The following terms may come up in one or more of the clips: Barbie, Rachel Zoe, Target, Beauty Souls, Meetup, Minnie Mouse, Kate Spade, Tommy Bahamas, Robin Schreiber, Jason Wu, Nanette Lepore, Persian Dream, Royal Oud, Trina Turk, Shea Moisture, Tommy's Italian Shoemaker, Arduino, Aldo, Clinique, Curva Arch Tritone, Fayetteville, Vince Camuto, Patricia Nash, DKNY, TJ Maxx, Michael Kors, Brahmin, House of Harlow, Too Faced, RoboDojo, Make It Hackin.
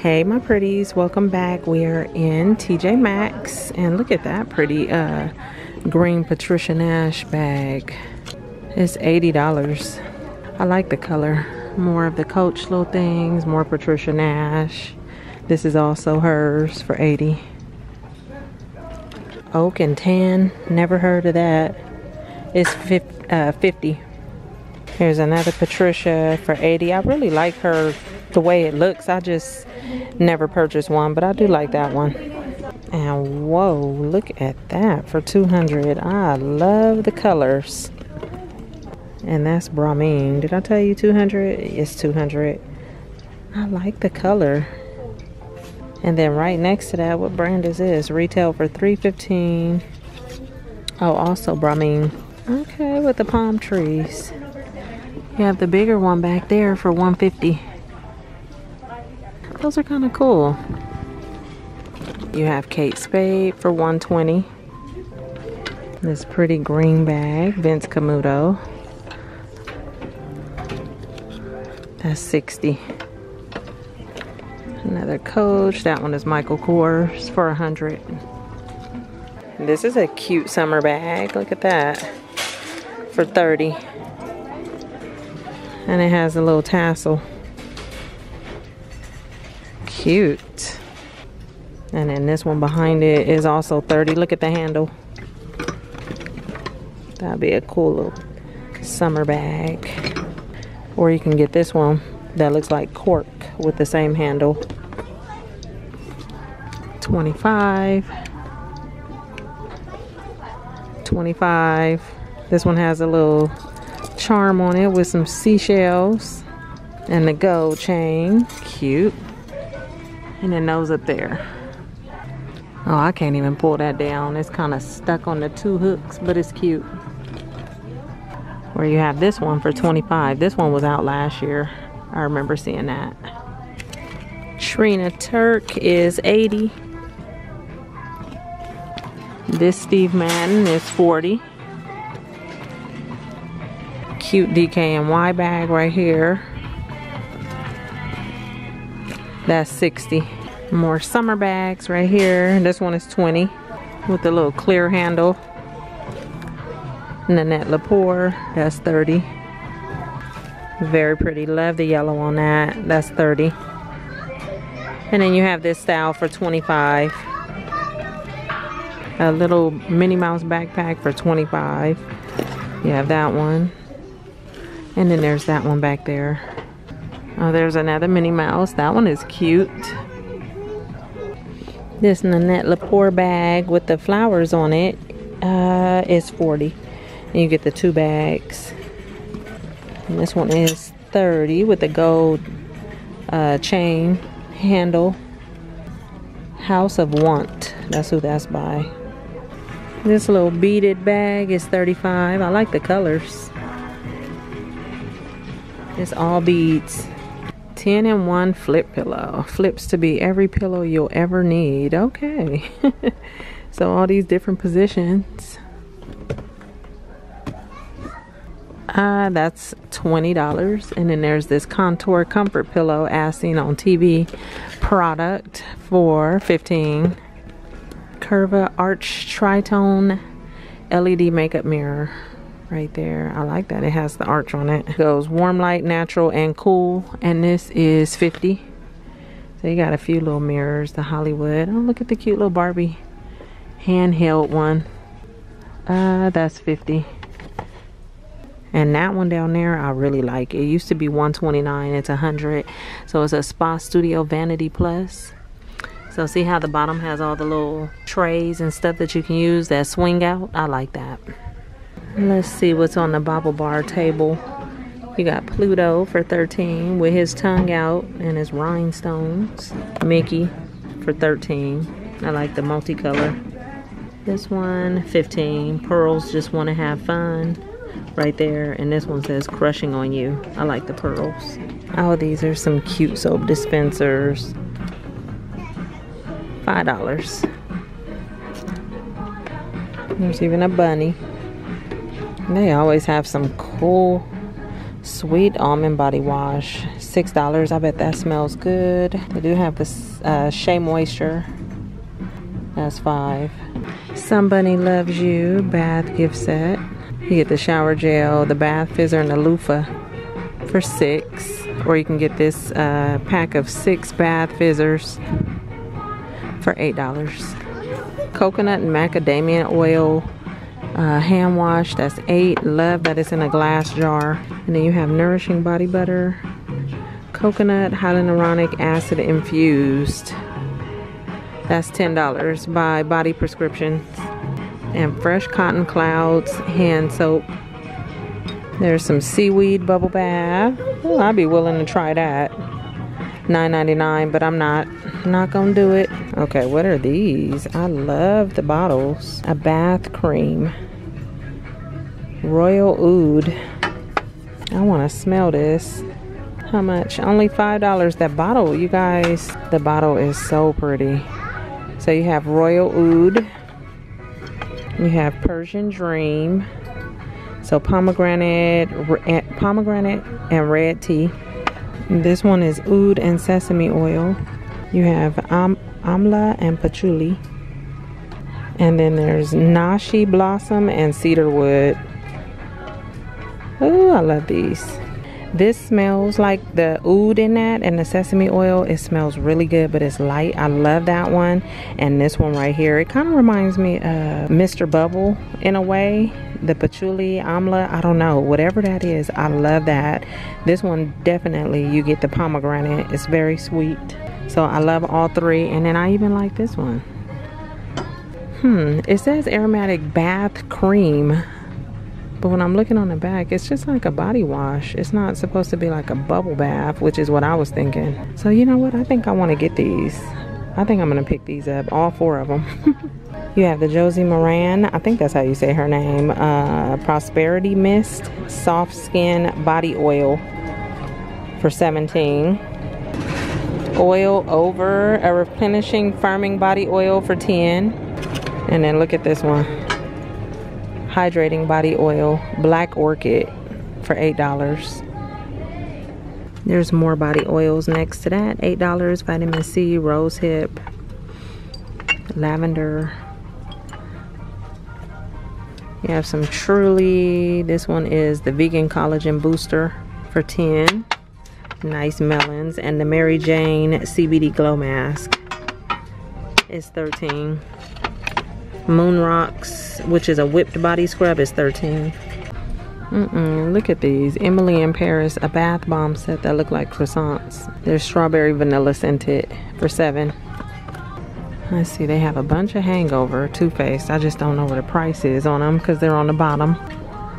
Hey my pretties, welcome back. We are in TJ Maxx and look at that pretty green Patricia Nash bag. It's $80. I like the color. More of the Coach little things, more Patricia Nash. This is also hers for $80. Oak and tan, never heard of that. It's $50. Here's another Patricia for $80. I really like her, the way it looks. I just never purchased one, but I do like that one. And whoa, look at that for $200. I love the colors. And that's Brahmin. Did I tell you $200? It's $200. I like the color. And then right next to that, what brand is this? Retail for $315. Oh, also Brahmin. Okay, with the palm trees. You have the bigger one back there for $150. Those are kind of cool. You have Kate Spade for $120. This pretty green bag, Vince Camuto. That's $60. Another Coach. That one is Michael Kors for $100. This is a cute summer bag. Look at that for $30. And it has a little tassel. Cute. And then this one behind it is also $30. Look at the handle. That'd be a cool little summer bag. Or you can get this one that looks like cork with the same handle. $25. This one has a little charm on it with some seashells and the gold chain. Cute. And then those up there. Oh, I can't even pull that down. It's kind of stuck on the two hooks, but it's cute. Or you have this one for $25. This one was out last year. I remember seeing that. Trina Turk is $80. This Steve Madden is $40. Cute DKNY bag right here. That's $60. More summer bags right here. This one is $20 with a little clear handle. Nanette Lepore, that's $30. Very pretty. Love the yellow on that. That's $30. And then you have this style for $25. A little Minnie Mouse backpack for $25. You have that one. And then there's that one back there. Oh, there's another Minnie Mouse. That one is cute. This Nanette Lepore bag with the flowers on it is $40. And you get the two bags. And this one is $30 with the gold chain handle. House of Want. That's who that's by. This little beaded bag is $35. I like the colors. It's all beads. 10-in-1 flip pillow. Flips to be every pillow you'll ever need. Okay. So all these different positions. That's $20. And then there's this contour comfort pillow as seen on TV product for $15. Curva Arch Tritone LED makeup mirror right there. I like that it has the arch on it. It goes warm, light, natural, and cool. And this is $50. So you got a few little mirrors. The Hollywood. Oh, look at the cute little Barbie handheld one. That's $50. And that one down there, I really like. It used to be $129. It's $100. So it's a Spa Studio Vanity Plus. So see how the bottom has all the little trays and stuff that you can use that swing out? I like that. Let's see what's on the bobble bar table. You got Pluto for $13 with his tongue out and his rhinestones. Mickey for $13. I like the multicolor. This one, $15. Pearls just want to have fun. Right there, and this one says crushing on you. I like the pearls. Oh, these are some cute soap dispensers. $5. There's even a bunny. They always have some cool sweet almond body wash. $6. I bet that smells good. They do have this Shea Moisture. That's $5. Somebody Loves You bath gift set. You get the shower gel, the bath fizzer, and the loofah for $6. Or you can get this pack of 6 bath fizzers for $8. Coconut and macadamia oil hand wash, that's $8. Love that it's in a glass jar. And then you have nourishing body butter, coconut hyaluronic acid infused. That's $10 by Body Prescription. And Fresh Cotton Clouds hand soap. There's some seaweed bubble bath. Ooh, I'd be willing to try that. $9.99, but I'm not gonna do it. Okay, what are these? I love the bottles. A bath cream. Royal Oud. I wanna smell this. How much? Only $5. That bottle, you guys. The bottle is so pretty. So you have Royal Oud. You have Persian Dream. So pomegranate and red tea. This one is oud and sesame oil. You have amla and patchouli. And then there's nashi blossom and cedarwood. Oh, I love these. This smells like the oud in that and the sesame oil. It smells really good, but it's light. I love that one. And this one right here, it kind of reminds me of Mr. Bubble in a way. The patchouli, amla, I don't know, whatever that is, I love that. This one definitely, you get the pomegranate. It's very sweet. So I love all three, and then I even like this one. It says aromatic bath cream, but when I'm looking on the back, it's just like a body wash. It's not supposed to be like a bubble bath, which is what I was thinking. So you know what, I think I want to get these. I think I'm gonna pick these up, all 4 of them. You have the Josie Maran, I think that's how you say her name, Prosperity Mist, Soft Skin Body Oil for $17. Oil Over, a Replenishing Firming Body Oil for $10. And then look at this one, Hydrating Body Oil, Black Orchid for $8. There's more body oils next to that, $8, Vitamin C, Rosehip, Lavender. You have some Truly. This one is the Vegan Collagen Booster for $10. Nice melons. And the Mary Jane CBD Glow Mask is $13. Moon Rocks, which is a whipped body scrub, is $13. Look at these. Emily in Paris, a bath bomb set that look like croissants. There's strawberry vanilla scented for $7. Let's see, they have a bunch of Hangover, Too Faced. I just don't know what the price is on them because they're on the bottom.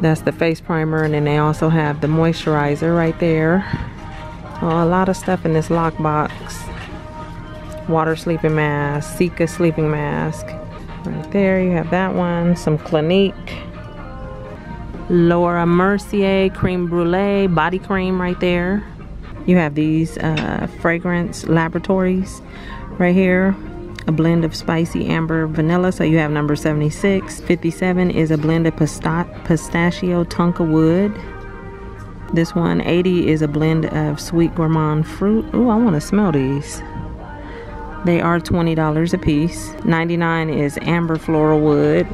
That's the face primer, and then they also have the moisturizer right there. Oh, a lot of stuff in this lockbox. Water sleeping mask, Sika sleeping mask. Right there, you have that one. Some Clinique. Laura Mercier Creme Brulee body cream right there. You have these Fragrance Laboratories right here. A blend of spicy amber vanilla, so you have number 76. 57 is a blend of pistachio tonka wood. This one, 80, is a blend of sweet gourmand fruit. Ooh, I wanna smell these. They are $20 a piece. 99 is amber floral wood.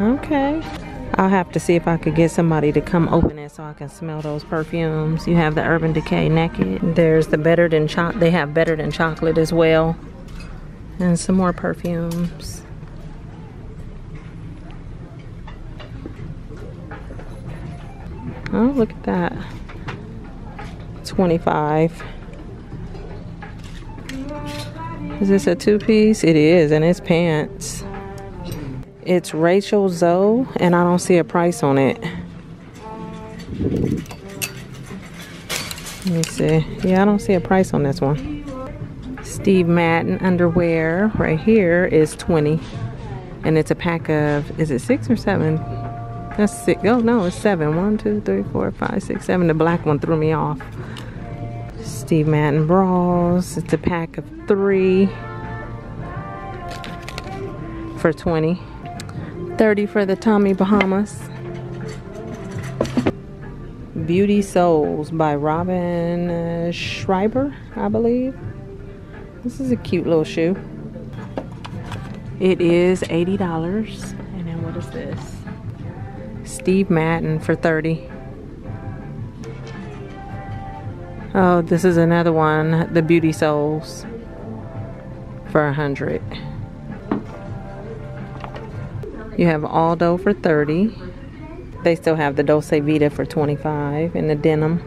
Okay. I'll have to see if I could get somebody to come open it so I can smell those perfumes. You have the Urban Decay Naked. There's the Better Than Chocolate. They have Better Than Chocolate as well. And some more perfumes. Oh, look at that. $25. Is this a 2-piece? It is, and it's pants. It's Rachel Zoe, and I don't see a price on it. Let me see. Yeah, I don't see a price on this one. Steve Madden underwear right here is $20. And it's a pack of, is it 6 or 7? That's 6. Oh, no, it's 7. 1, 2, 3, 4, 5, 6, 7. The black one threw me off. Steve Madden bras. It's a pack of 3 for $20. 30 for the Tommy Bahamas. Beauty Souls by Robin Schreiber, I believe. This is a cute little shoe. It is $80. And then what is this? Steve Madden for $30. Oh, this is another one. The Beauty Souls for $100. You have Aldo for $30. They still have the Dolce Vita for $25 and the denim.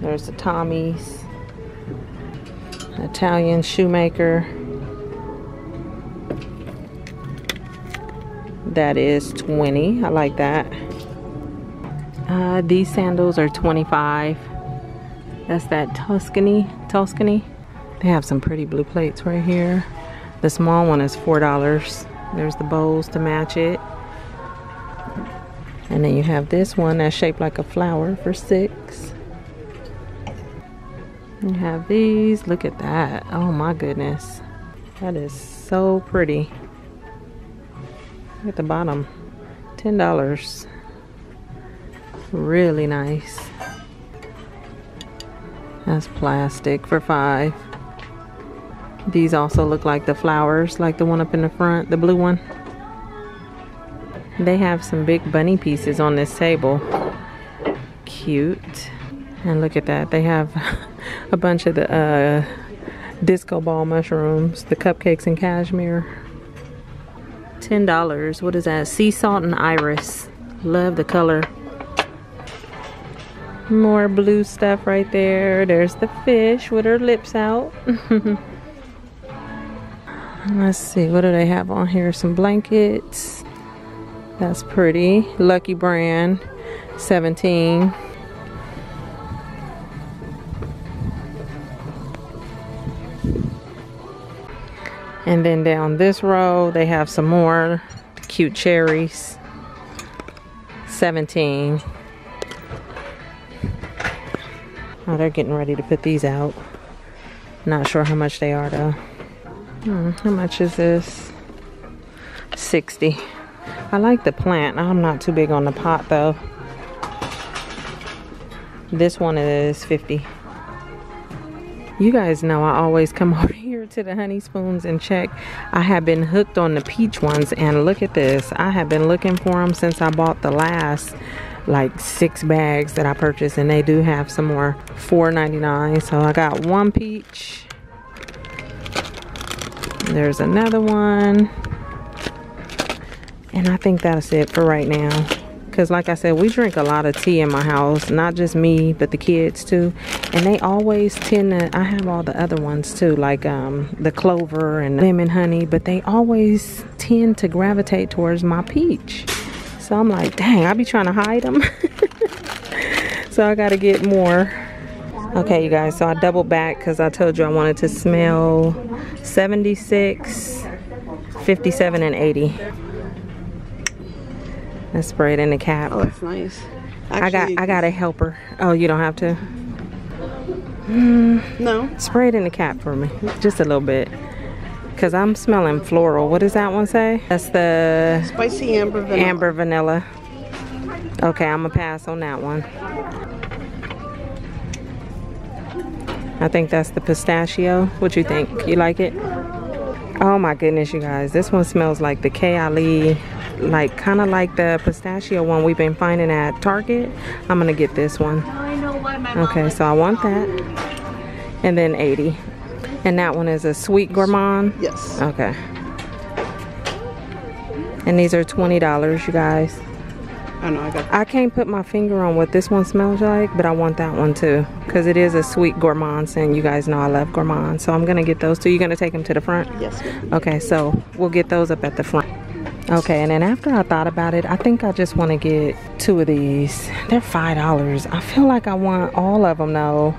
There's the Tommy's. Italian shoemaker. That is $20. I like that. These sandals are $25. That's that Tuscany. They have some pretty blue plates right here. The small one is $4. There's the bows to match it. And then you have this one that's shaped like a flower for $6. You have these. Look at that. Oh my goodness. That is so pretty. Look at the bottom. $10. Really nice. That's plastic for $5. These also look like the flowers, like the one up in the front, the blue one. They have some big bunny pieces on this table. Cute. And look at that. They have a bunch of the disco ball mushrooms, the cupcakes in cashmere. $10. What is that? Sea salt and iris. Love the color. More blue stuff right there. There's the fish with her lips out. Let's see. What do they have on here? Some blankets. That's pretty. Lucky Brand, $17. And then down this row, they have some more cute cherries, $17. Oh, they're getting ready to put these out. Not sure how much they are though. How much is this? $60. I like the plant. I'm not too big on the pot though. This one is $50. You guys know I always come over here to the Honey Spoons and check. I have been hooked on the peach ones, and look at this. I have been looking for them since I bought the last like 6 bags that I purchased, and they do have some more. $4.99. So I got one peach. There's another one. And I think that's it for right now, because like I said, we drink a lot of tea in my house, not just me but the kids too, and they always tend to, I have all the other ones too, like the clover and lemon honey, but they always tend to gravitate towards my peach. So I'm like, dang, I be trying to hide them. So I gotta get more. Okay you guys, so I doubled back because I told you I wanted to smell $76, $57 and $80. And spray it in the cap. Oh, that's nice. Actually, I got a helper. Oh, you don't have to? No. Spray it in the cap for me. Just a little bit. Because I'm smelling floral. What does that one say? That's the... Spicy Amber Vanilla. Amber Vanilla. Okay, I'm going to pass on that one. I think that's the pistachio. What you think? You like it? Oh my goodness, you guys. This one smells like the K.I.L.E. Like kind of like the pistachio one we've been finding at Target. I'm gonna get this one. Okay, so I want that, and then $80. And that one is a sweet gourmand. Yes. Okay. And these are $20, you guys. I know I got. I can't put my finger on what this one smells like, but I want that one too because it is a sweet gourmand, and you guys know I love gourmand, so I'm gonna get those two. You're gonna take them to the front. Yes. Okay, so we'll get those up at the front. Okay, and then after I thought about it, I think I just want to get 2 of these. They're $5. I feel like I want all of them though.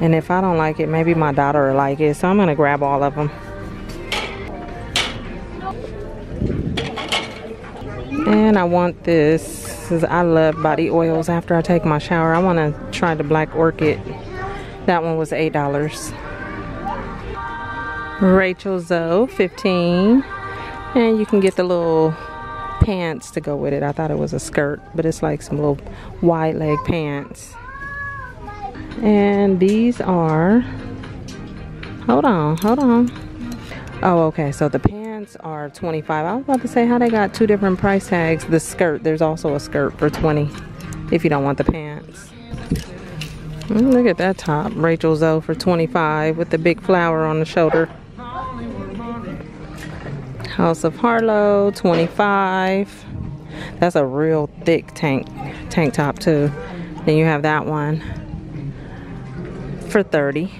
And if I don't like it, maybe my daughter will like it. So I'm going to grab all of them. And I want this. I love body oils after I take my shower. I want to try the Black Orchid. That one was $8. Rachel Zoe, $15. And you can get the little pants to go with it. I thought it was a skirt, but it's like some little wide leg pants. And these are, hold on. Oh, okay, so the pants are $25. I was about to say how they got two different price tags. The skirt, there's also a skirt for $20 if you don't want the pants. Look at that top, Rachel Zoe for $25 with the big flower on the shoulder. House of Harlow, $25. That's a real thick tank top too. Then you have that one for $30.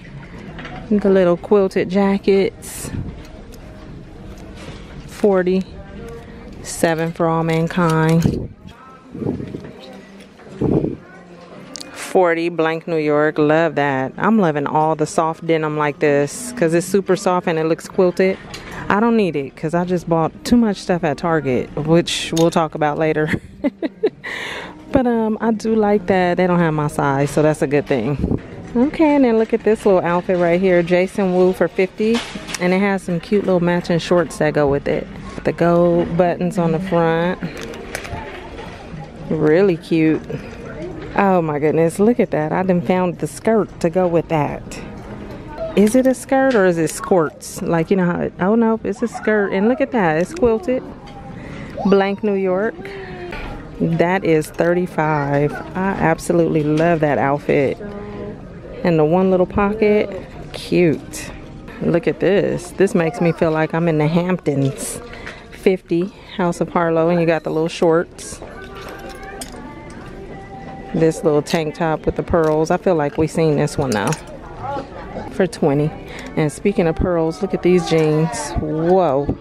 The little quilted jackets, $40. $7 for All Mankind. $40, Blank New York, love that. I'm loving all the soft denim like this because it's super soft and it looks quilted. I don't need it because I just bought too much stuff at Target, which we'll talk about later. But I do like that. They don't have my size, so that's a good thing. Okay, and then look at this little outfit right here. Jason Wu for $50. And it has some cute little matching shorts that go with it. The gold buttons on the front. Really cute. Oh my goodness, look at that. I done found the skirt to go with that. Is it a skirt or is it skirts? Like, you know how it, oh no, it's a skirt. And look at that, it's quilted. Blank New York. That is $35. I absolutely love that outfit. And the one little pocket, cute. Look at this. This makes me feel like I'm in the Hamptons. $50, House of Harlow, and you got the little shorts. This little tank top with the pearls. I feel like we've seen this one though. For $20. And speaking of pearls, look at these jeans. Whoa.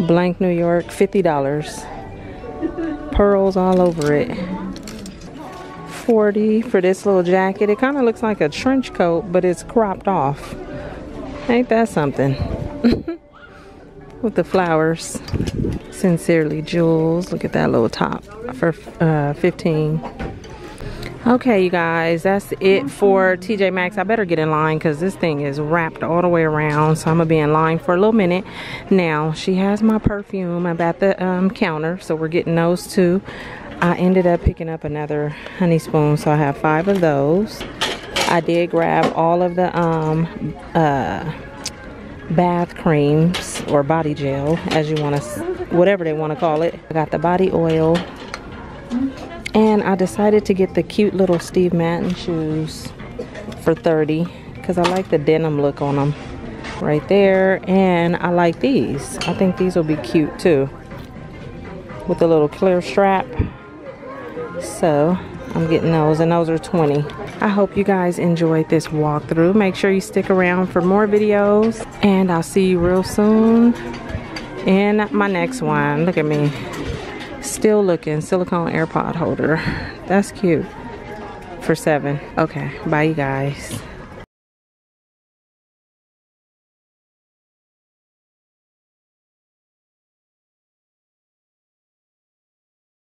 Blank New York, $50. Pearls all over it. $40 for this little jacket. It kind of looks like a trench coat, but it's cropped off. Ain't that something? With the flowers. Sincerely Jewels. Look at that little top for $15. Okay, you guys, that's it for TJ Maxx. I better get in line because this thing is wrapped all the way around, so I'm gonna be in line for a little minute. Now, she has my perfume up at the counter, so we're getting those two. I ended up picking up another honey spoon, so I have 5 of those. I did grab all of the bath creams or body gel, as you want to, whatever they want to call it. I got the body oil, and I decided to get the cute little Steve Madden shoes for $30 because I like the denim look on them right there. And I like these. I think these will be cute too with a little clear strap, so I'm getting those, and those are $20. I hope you guys enjoyed this walkthrough. Make sure you stick around for more videos, and I'll see you real soon in my next one. Look at me, still looking. Silicone AirPod holder, that's cute, for $7. Okay, bye you guys.